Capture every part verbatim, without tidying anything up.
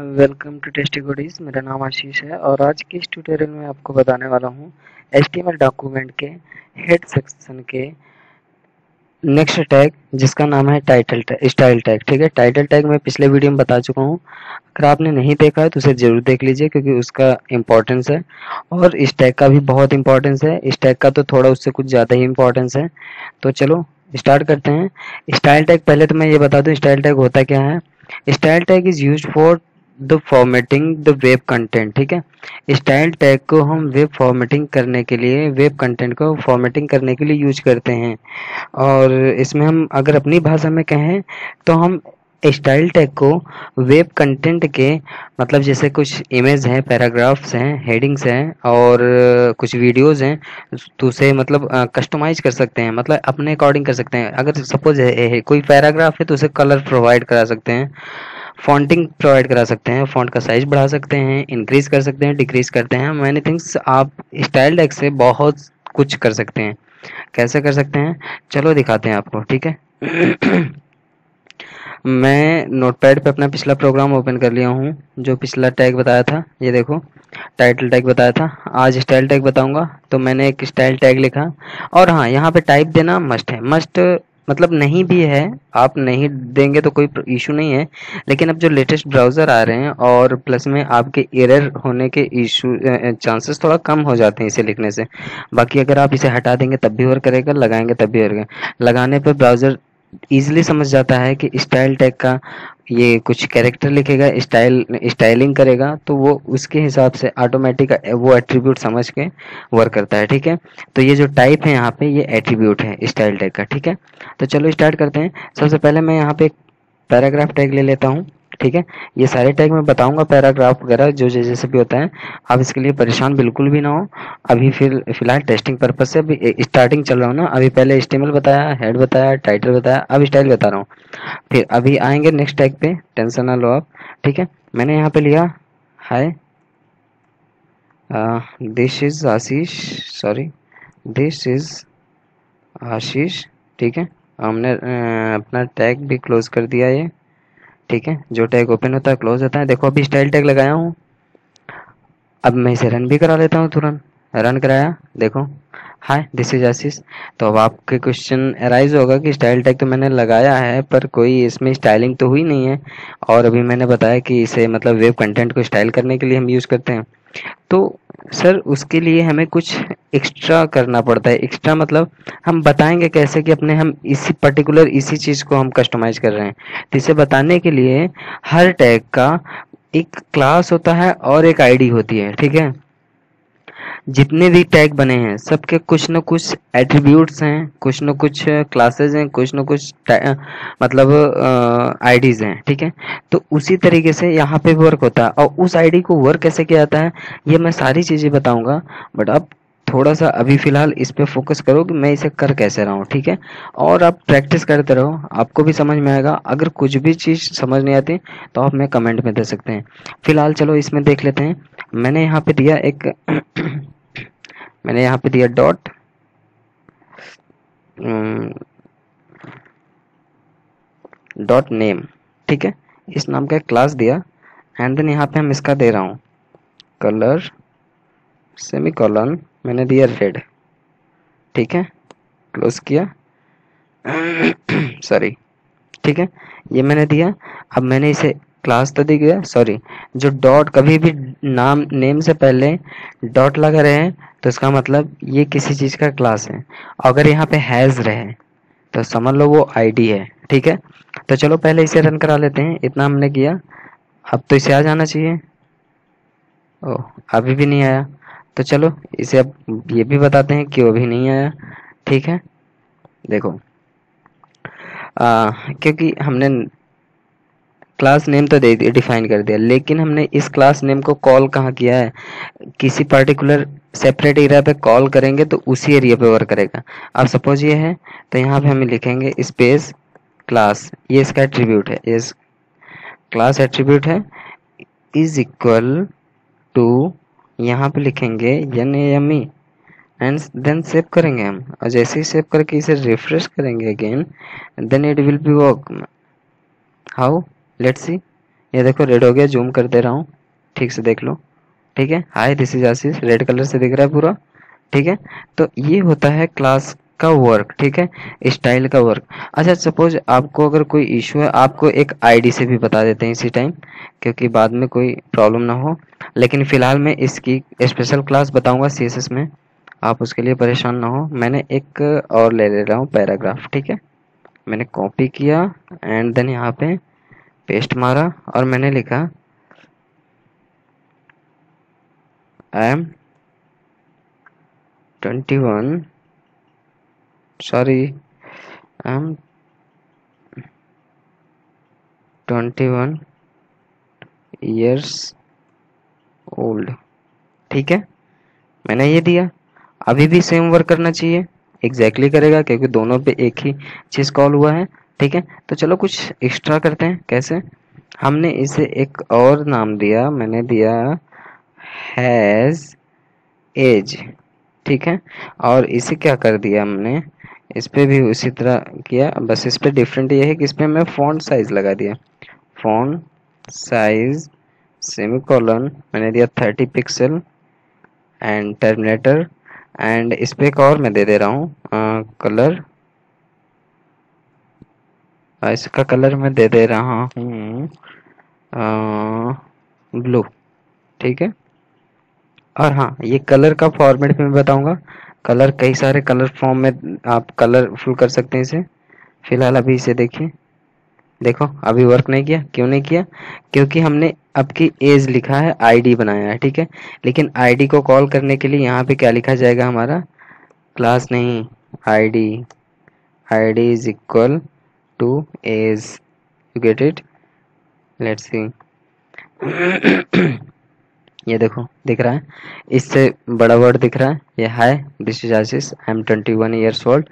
Welcome to tasty कोडिक्स। मेरा नाम आशीष है और आज के इस ट्यूटोरियल में आपको बताने वाला हूँ H T M L document के हेड सेक्शन के नेक्स्ट टैग जिसका नाम है टाइटल टैग, स्टाइल टैग। ठीक है, टाइटल टैग मैं पिछले वीडियो में बता चुका हूँ, अगर आपने नहीं देखा है तो उसे ज़रूर देख लीजिए क्योंकि उसका इम्पोर्टेंस है और इस टैग का भी बहुत इम्पोर्टेंस है। इस टैग का तो थोड़ा उससे कुछ ज़्यादा ही इम्पोर्टेंस है। तो चलो स्टार्ट करते हैं। स्टाइल टैग, पहले तो मैं ये बता दूँ स्टाइल टैग होता क्या है। Style tag is use for the formatting the web content. ठीक है, स्टाइल टैग को हम वेब फॉर्मेटिंग करने के लिए, वेब कंटेंट को फॉर्मेटिंग करने के लिए यूज करते हैं। और इसमें हम अगर अपनी भाषा में कहें तो हम स्टाइल टैग को वेब कंटेंट के मतलब जैसे कुछ इमेज हैं, पैराग्राफ्स हैं, हेडिंग्स हैं और कुछ वीडियोस हैं, तो उसे मतलब कस्टमाइज कर सकते हैं, मतलब अपने अकॉर्डिंग कर सकते हैं। अगर सपोज कोई पैराग्राफ है तो उसे कलर प्रोवाइड करा सकते हैं, फॉन्टिंग प्रोवाइड करा सकते हैं, फॉन्ट का साइज बढ़ा सकते हैं, इंक्रीज़ कर सकते हैं, डिक्रीज़ करते हैं। मैनी थिंग्स आप स्टाइल टैग से बहुत कुछ कर सकते हैं। कैसे कर सकते हैं चलो दिखाते हैं आपको। ठीक है, मैं नोटपैड पे अपना पिछला प्रोग्राम ओपन कर लिया हूँ जो पिछला टैग बताया था। ये देखो टाइटल टैग बताया था, आज स्टाइल टैग बताऊँगा। तो मैंने एक स्टाइल टैग लिखा और हाँ, यहाँ पर टाइप देना मस्ट है। मस्ट मतलब नहीं भी है, आप नहीं देंगे तो कोई इशू नहीं है, लेकिन अब जो लेटेस्ट ब्राउज़र आ रहे हैं और प्लस में आपके एरर होने के इशू चांसेस थोड़ा कम हो जाते हैं इसे लिखने से। बाकी अगर आप इसे हटा देंगे तब भी वर्क करेगा, लगाएंगे तब भी वर्क करेगा। लगाने पर ब्राउज़र ईजिली समझ जाता है कि स्टाइल टैग का ये कुछ कैरेक्टर लिखेगा, स्टाइल स्टाइलिंग करेगा, तो वो उसके हिसाब से ऑटोमेटिक वो एट्रीब्यूट समझ के वर्क करता है। ठीक है, तो ये जो टाइप है यहाँ पे ये एट्रीब्यूट है स्टाइल टैग का। ठीक है, तो चलो स्टार्ट करते हैं। सबसे पहले मैं यहाँ पे एक पैराग्राफ टैग ले लेता हूँ। ठीक है, ये सारे टैग मैं बताऊंगा, पैराग्राफ वगैरह जो जैसे भी होता है। आप इसके लिए परेशान बिल्कुल भी ना हो। अभी फिर फिलहाल टेस्टिंग पर्पस से अभी स्टार्टिंग चल रहा हूँ ना। अभी पहले एच टी एम एल बताया, हेड बताया, टाइटल बताया, अब स्टाइल बता रहा हूँ। फिर अभी आएंगे नेक्स्ट टैग पे, टेंशन ना लो आप। ठीक है, मैंने यहाँ पे लिया hi this is Ashish, sorry this is Ashish. ठीक है, हमने अपना टैग भी क्लोज कर दिया ये। ठीक है, जो टैग ओपन होता है क्लोज होता है। देखो अभी स्टाइल टैग लगाया हूँ, अब मैं इसे रन भी करा लेता हूँ। तुरंत रन कराया, देखो हाय दिस इज आशीष। तो अब आपके क्वेश्चन अराइज होगा कि स्टाइल टैग तो मैंने लगाया है पर कोई इसमें स्टाइलिंग तो हुई नहीं है। और अभी मैंने बताया कि इसे मतलब वेब कंटेंट को स्टाइल करने के लिए हम यूज़ करते हैं, तो सर उसके लिए हमें कुछ एक्स्ट्रा करना पड़ता है। एक्स्ट्रा मतलब हम बताएंगे कैसे कि अपने हम इसी पर्टिकुलर इसी चीज़ को हम कस्टमाइज कर रहे हैं। तो इसे बताने के लिए हर टैग का एक क्लास होता है और एक आईडी होती है। ठीक है, जितने भी टैग बने हैं सबके कुछ न कुछ एट्रीब्यूट्स हैं, कुछ न कुछ क्लासेज हैं, कुछ न कुछ मतलब आईडीज़ हैं। ठीक है, तो उसी तरीके से यहाँ पे वर्क होता है। और उस आईडी को वर्क कैसे किया जाता है ये मैं सारी चीज़ें बताऊंगा, बट आप थोड़ा सा अभी फ़िलहाल इस पे फोकस करो कि मैं इसे कर कैसे रहा हूँ। ठीक है, और आप प्रैक्टिस करते रहो, आपको भी समझ में आएगा। अगर कुछ भी चीज़ समझ नहीं आती तो आप मैं कमेंट में दे सकते हैं। फ़िलहाल चलो इसमें देख लेते हैं। मैंने यहाँ पे दिया एक मैंने यहाँ पे दिया डॉट, डॉट नेम। ठीक है, इस नाम का क्लास दिया एंड देन यहाँ पे हम इसका दे रहा हूँ कलर, सेमी कॉलन मैंने दिया रेड। ठीक है, क्लोज किया सॉरी। ठीक है, ये मैंने दिया। अब मैंने इसे क्लास तो दी गया, सॉरी जो डॉट कभी भी नाम नेम से पहले डॉट लगा रहे तो इसका मतलब ये किसी चीज़ का क्लास है। अगर यहाँ पे हैज़ रहे तो समझ लो वो आईडी है। ठीक है, तो चलो पहले इसे रन करा लेते हैं। इतना हमने किया, अब तो इसे आ जाना चाहिए। ओह अभी भी नहीं आया, तो चलो इसे अब ये भी बताते हैं कि वो भी नहीं आया। ठीक है, देखो आ, क्योंकि हमने क्लास नेम तो दे दिया, डिफाइन कर दिया, लेकिन हमने इस क्लास नेम को कॉल कहाँ किया है, किसी पर्टिकुलर सेपरेट एरिया पे कॉल करेंगे तो उसी एरिया पे वर्क करेगा। अब सपोज ये है तो यहाँ पे हम लिखेंगे स्पेस क्लास, ये इसका एट्रीब्यूट है, इस क्लास एट्रीब्यूट है, इज इक्वल टू यहाँ पे लिखेंगे N A M E and then save करेंगे हम। और जैसे ही सेव करके इसे रिफ्रेश करेंगे again then it will be work. How let's see, ये देखो रेड हो गया, जूम कर दे रहा हूँ, ठीक से देख लो। ठीक है, hi this is Ashish, red colour से दिख रहा है पूरा। ठीक है, तो ये होता है क्लास का वर्क, ठीक है, स्टाइल का वर्क। अच्छा सपोज आपको अगर कोई इशू है, आपको एक आईडी से भी बता देते हैं इसी टाइम, क्योंकि बाद में कोई प्रॉब्लम ना हो। लेकिन फिलहाल मैं इसकी स्पेशल क्लास बताऊंगा सीएसएस में, आप उसके लिए परेशान ना हो। मैंने एक और ले ले रहा हूँ पैराग्राफ, ठीक है, मैंने कॉपी किया एंड देन यहाँ पे पेस्ट मारा और मैंने लिखा I am twenty one, sorry I'm twenty-one years old। ठीक है, मैंने ये दिया। अभी भी सेम वर्क करना चाहिए, एग्जैक्टली exactly करेगा, क्योंकि दोनों पे एक ही चीज कॉल हुआ है। ठीक है, तो चलो कुछ एक्स्ट्रा करते हैं। कैसे? हमने इसे एक और नाम दिया, मैंने दिया हैज एज, ठीक है, और इसे क्या कर दिया हमने, इस पर भी उसी तरह किया, बस इस पर डिफरेंट ये है कि इस पर मैं फ़ॉन्ट साइज़ लगा दिया, फ़ॉन्ट साइज़ सेमीकोलन मैंने दिया thirty pixel and terminator. And इस पर एक और मैं दे दे रहा हूँ कलर, इसका कलर मैं दे दे रहा हूँ ब्लू, ठीक है। और हाँ, ये कलर का फॉर्मेट भी मैं बताऊंगा, कलर कई सारे कलर फॉर्म में आप कलरफुल कर सकते हैं इसे। फिलहाल अभी इसे देखिए, देखो अभी वर्क नहीं किया। क्यों नहीं किया? क्योंकि हमने आपकी एज लिखा है, आईडी बनाया है, ठीक है। लेकिन आईडी को कॉल करने के लिए यहाँ पे क्या लिखा जाएगा हमारा, क्लास नहीं, ID, ID is equal to age, you get it. Let's see, ये देखो दिख रहा है, इससे बड़ा वर्ड दिख रहा है, ये hi this is Ashish I am twenty one years old.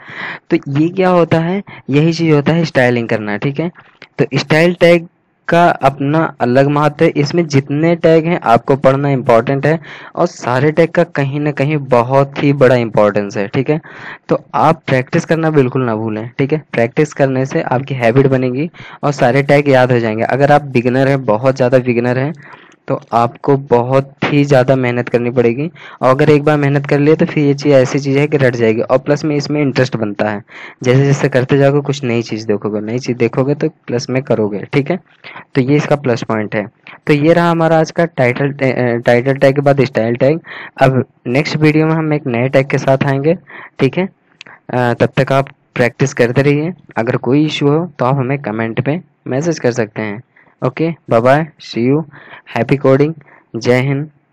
तो ये क्या होता है, यही चीज़ होता है स्टाइलिंग करना, ठीक है। तो स्टाइल टैग का अपना अलग महत्व है, इसमें जितने टैग हैं आपको पढ़ना इम्पॉर्टेंट है, और सारे टैग का कहीं ना कहीं बहुत ही बड़ा इम्पोर्टेंस है, ठीक है। तो आप प्रैक्टिस करना बिल्कुल ना भूलें, ठीक है, प्रैक्टिस करने से आपकी हैबिट बनेगी और सारे टैग याद हो जाएंगे। अगर आप बिगिनर हैं, बहुत ज़्यादा बिगिनर हैं, तो आपको बहुत ही ज़्यादा मेहनत करनी पड़ेगी, और अगर एक बार मेहनत कर लिए तो फिर ये चीज़ ऐसी चीज़ है कि रट जाएगी। और प्लस में इसमें इंटरेस्ट बनता है, जैसे जैसे करते जाओगे कुछ नई चीज़ देखोगे, नई चीज़ देखोगे तो प्लस में करोगे, ठीक है। तो ये इसका प्लस पॉइंट है। तो ये रहा हमारा आज का टाइटल, टाइटल टैग के बाद स्टाइल टैग। अब नेक्स्ट वीडियो में हम एक नए टैग के साथ आएंगे, ठीक है। तब तक आप प्रैक्टिस करते रहिए, अगर कोई इशू हो तो आप हमें कमेंट पे मैसेज कर सकते हैं। Okay, bye bye, see you, happy coding, जय हिंद।